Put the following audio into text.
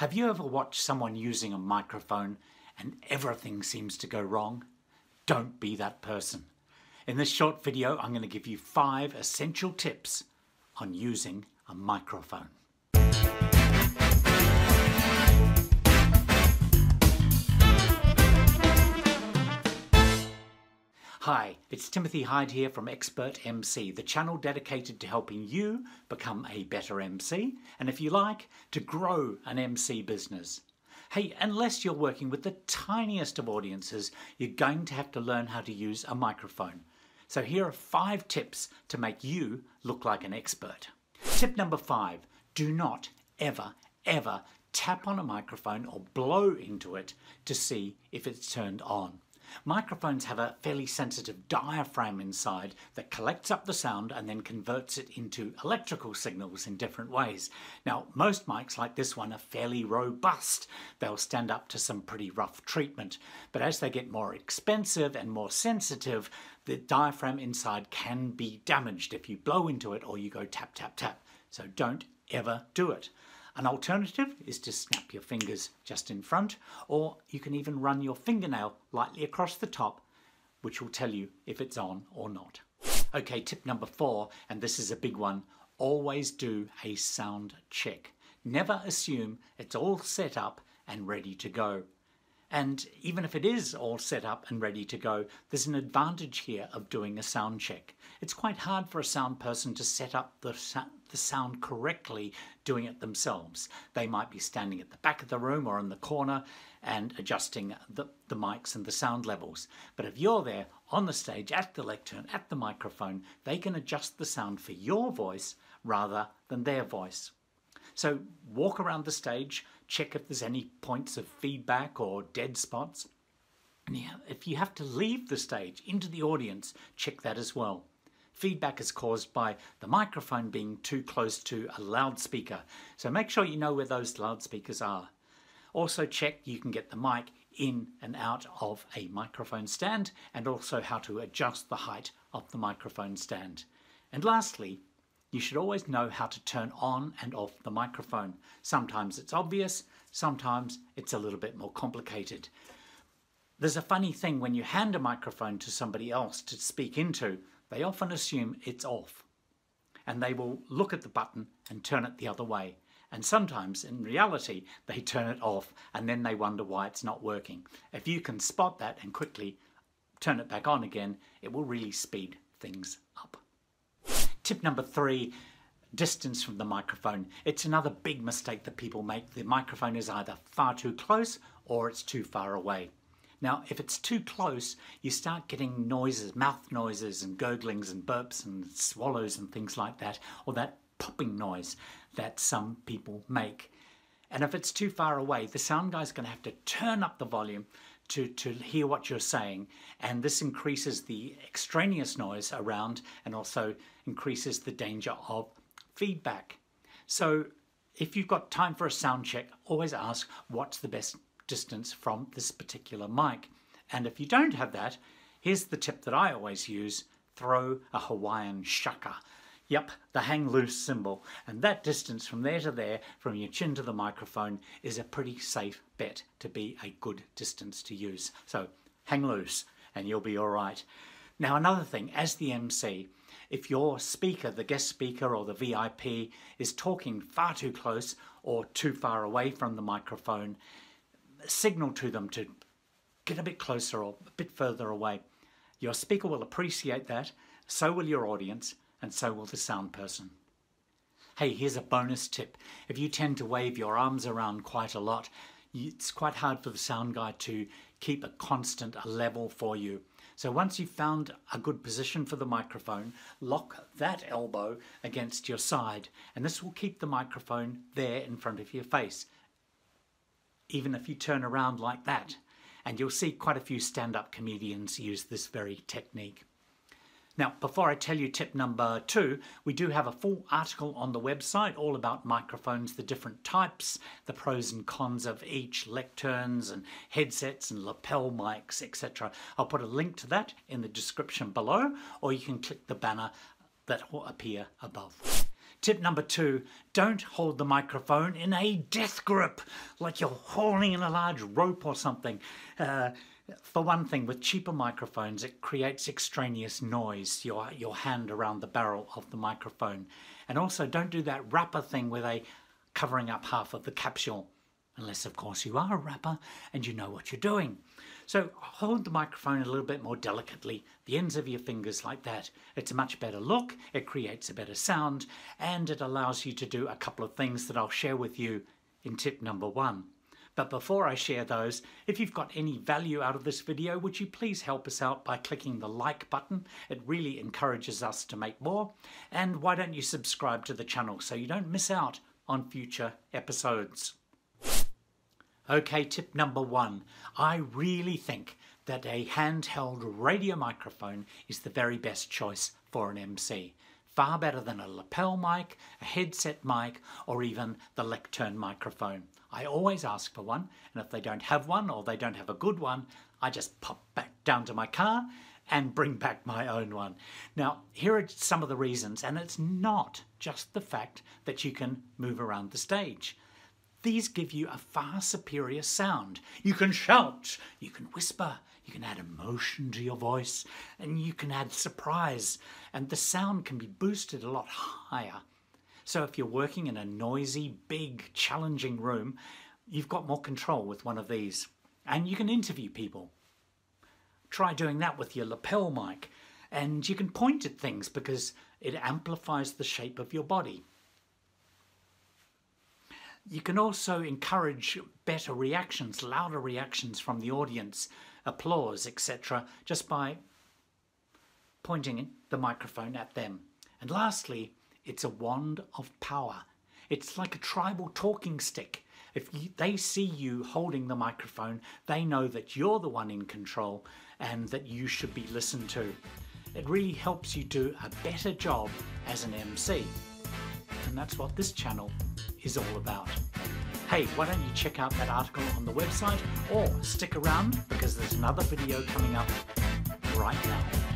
Have you ever watched someone using a microphone and everything seems to go wrong? Don't be that person. In this short video, I'm going to give you 5 essential tips on using a microphone. Hi, it's Timothy Hyde here from Expert MC, the channel dedicated to helping you become a better MC, and if you like, to grow an MC business. Hey, unless you're working with the tiniest of audiences, you're going to have to learn how to use a microphone. So here are 5 tips to make you look like an expert. Tip number 5, do not ever tap on a microphone or blow into it to see if it's turned on. Microphones have a fairly sensitive diaphragm inside that collects up the sound and then converts it into electrical signals in different ways. Now, most mics like this one are fairly robust. They'll stand up to some pretty rough treatment. But as they get more expensive and more sensitive, the diaphragm inside can be damaged if you blow into it or you go tap, tap, tap. So don't ever do it. An alternative is to snap your fingers just in front, or you can even run your fingernail lightly across the top, which will tell you if it's on or not. Okay, tip number 4, and this is a big one, always do a sound check. Never assume it's all set up and ready to go. And even if it is all set up and ready to go, there's an advantage here of doing a sound check. It's quite hard for a sound person to set up the sound correctly doing it themselves. They might be standing at the back of the room or in the corner and adjusting the mics and the sound levels. But if you're there on the stage, at the lectern, at the microphone, they can adjust the sound for your voice rather than their voice. So walk around the stage, check if there's any points of feedback or dead spots. And if you have to leave the stage into the audience, check that as well. Feedback is caused by the microphone being too close to a loudspeaker, so make sure you know where those loudspeakers are. Also check you can get the mic in and out of a microphone stand, and also how to adjust the height of the microphone stand. And lastly, you should always know how to turn on and off the microphone. Sometimes it's obvious, sometimes it's a little bit more complicated. There's a funny thing when you hand a microphone to somebody else to speak into, they often assume it's off, and they will look at the button and turn it the other way. And sometimes, in reality, they turn it off and then they wonder why it's not working. If you can spot that and quickly turn it back on again, it will really speed things up. Tip number 3, distance from the microphone. It's another big mistake that people make. The microphone is either far too close or it's too far away. Now, if it's too close, you start getting noises, mouth noises and gurglings and burps and swallows and things like that, or that popping noise that some people make. And if it's too far away, the sound guy's going to have to turn up the volume to hear what you're saying, and this increases the extraneous noise around and also increases the danger of feedback. So if you've got time for a sound check, always ask what's the best distance from this particular mic. And if you don't have that, here's the tip that I always use, throw a Hawaiian shaka. Yep, the hang loose symbol. And that distance from there to there, from your chin to the microphone, is a pretty safe bet to be a good distance to use. So hang loose and you'll be all right. Now, another thing, as the MC, if your speaker, the guest speaker or the VIP, is talking far too close or too far away from the microphone, signal to them to get a bit closer or a bit further away. Your speaker will appreciate that, so will your audience, and so will the sound person. Hey, here's a bonus tip. If you tend to wave your arms around quite a lot, it's quite hard for the sound guy to keep a constant, a level for you. So once you've found a good position for the microphone, lock that elbow against your side, and this will keep the microphone there in front of your face, even if you turn around like that. And you'll see quite a few stand-up comedians use this very technique. Now, before I tell you tip number 2, we do have a full article on the website all about microphones, the different types, the pros and cons of each, lecterns and headsets and lapel mics, etc. I'll put a link to that in the description below, or you can click the banner that will appear above. Tip number 2, don't hold the microphone in a death grip, like you're hauling in a large rope or something. For one thing, with cheaper microphones, it creates extraneous noise, your hand around the barrel of the microphone. And also, don't do that rapper thing where they covering up half of the capsule, unless, of course, you are a rapper and you know what you're doing. So hold the microphone a little bit more delicately, the ends of your fingers like that. It's a much better look, it creates a better sound, and it allows you to do a couple of things that I'll share with you in tip number 1. But before I share those, if you've got any value out of this video, would you please help us out by clicking the like button? It really encourages us to make more. And why don't you subscribe to the channel so you don't miss out on future episodes. Okay, tip number 1. I really think that a handheld radio microphone is the very best choice for an MC. Far better than a lapel mic, a headset mic, or even the lectern microphone. I always ask for one, and if they don't have one or they don't have a good one, I just pop back down to my car and bring back my own one. Now, here are some of the reasons, and it's not just the fact that you can move around the stage. These give you a far superior sound. You can shout, you can whisper, you can add emotion to your voice, and you can add surprise, and the sound can be boosted a lot higher. So if you're working in a noisy, big, challenging room, you've got more control with one of these. And you can interview people. Try doing that with your lapel mic, and you can point at things because it amplifies the shape of your body. You can also encourage better reactions, louder reactions from the audience, applause, etc., just by pointing the microphone at them. And lastly, it's a wand of power. It's like a tribal talking stick. If they see you holding the microphone, they know that you're the one in control and that you should be listened to. It really helps you do a better job as an MC. And that's what this channel is all about. Hey, why don't you check out that article on the website, or stick around because there's another video coming up right now.